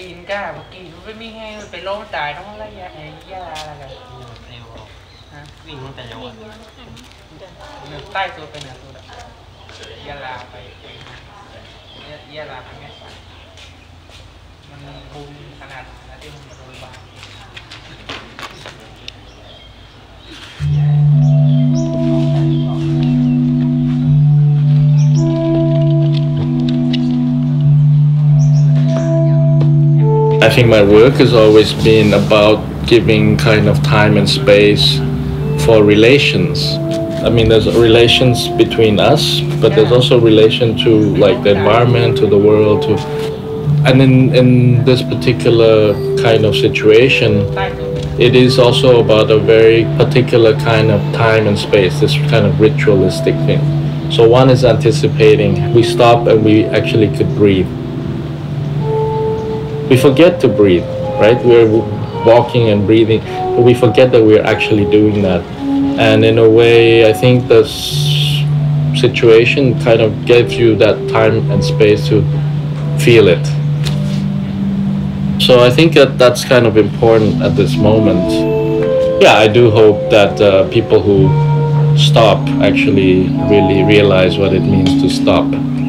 กินก้ามากินมันไม่ให้มันเป็นโรคตายต้องไล่ยาไอ้ยาอะไรกันเร็วฮะวิ่งมันแต่เร็วเดินใต้ตัวไปเหนือตัวละยาลาไปยาลาไปง่ายมันภูมิขนาดนั้นที่มันโดนบาดI think my work has always been about giving kind of time and space for relations. I mean, there's relations between us, but there's also relation to like the environment, to the world, to... And in this particular kind of situation, it is also about a very particular kind of time and space, this kind of ritualistic thing. So one is anticipating. We stop and we actually could breathe. We forget to breathe, right? We're walking and breathing, but we forget that we're actually doing that. And in a way, I think the situation kind of gives you that time and space to feel it. So I think that that's kind of important at this moment. Yeah, I do hope that people who stop actually really realize what it means to stop.